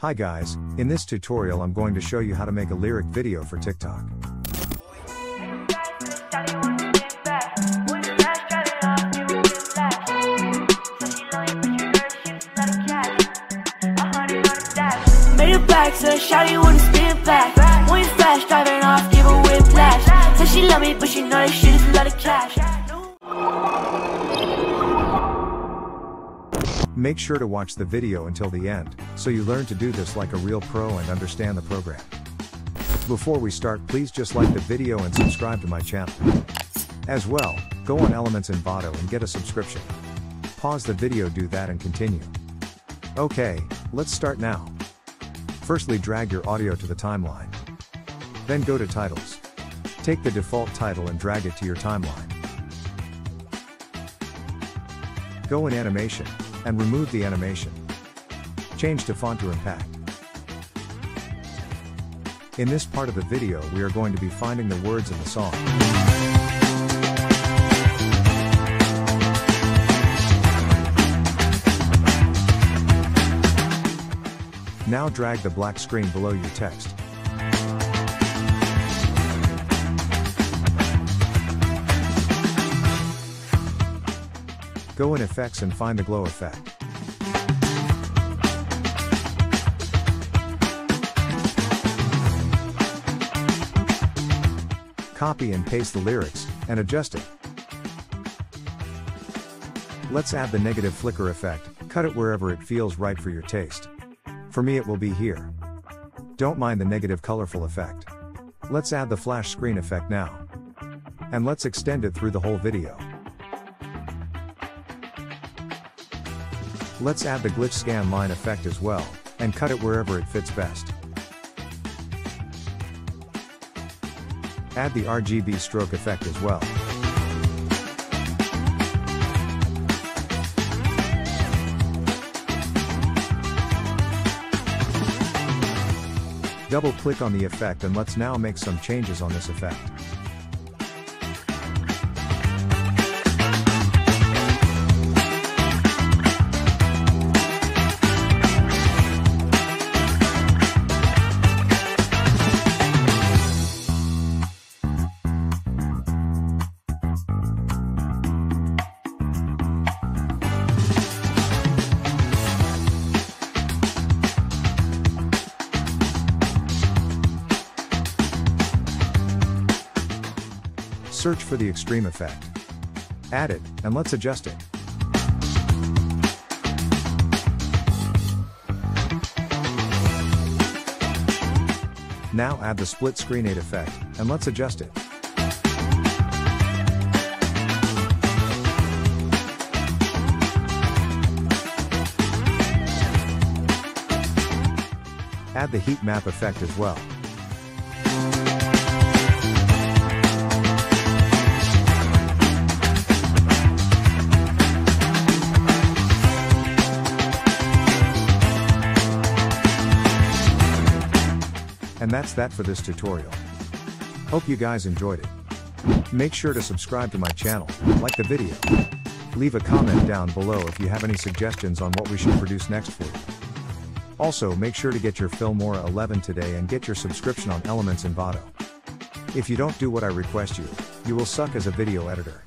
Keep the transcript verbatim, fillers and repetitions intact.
Hi guys, in this tutorial I'm going to show you how to make a lyric video for TikTok. Make sure to watch the video until the end, so you learn to do this like a real pro and understand the program. Before we start, please just like the video and subscribe to my channel. As well, go on Elements Envato and get a subscription. Pause the video, do that and continue. Okay, let's start now. Firstly, drag your audio to the timeline. Then go to titles. Take the default title and drag it to your timeline. Go in animation and remove the animation. Change to font to impact. In this part of the video we are going to be finding the words in the song. Now drag the black screen below your text. Go in effects and find the glow effect. Copy and paste the lyrics, and adjust it. Let's add the negative flicker effect, cut it wherever it feels right for your taste. For me it will be here. Don't mind the negative colorful effect. Let's add the flash screen effect now. And let's extend it through the whole video. Let's add the glitch scan line effect as well, and cut it wherever it fits best. Add the R G B stroke effect as well. Double click on the effect and let's now make some changes on this effect. Search for the extreme effect. Add it, and let's adjust it. Now add the split screen eight effect, and let's adjust it. Add the heat map effect as well. And that's that for this tutorial. Hope you guys enjoyed it. Make sure to subscribe to my channel, like the video. Leave a comment down below if you have any suggestions on what we should produce next for you. Also make sure to get your Filmora eleven today and get your subscription on Elements Envato. If you don't do what I request you, you will suck as a video editor.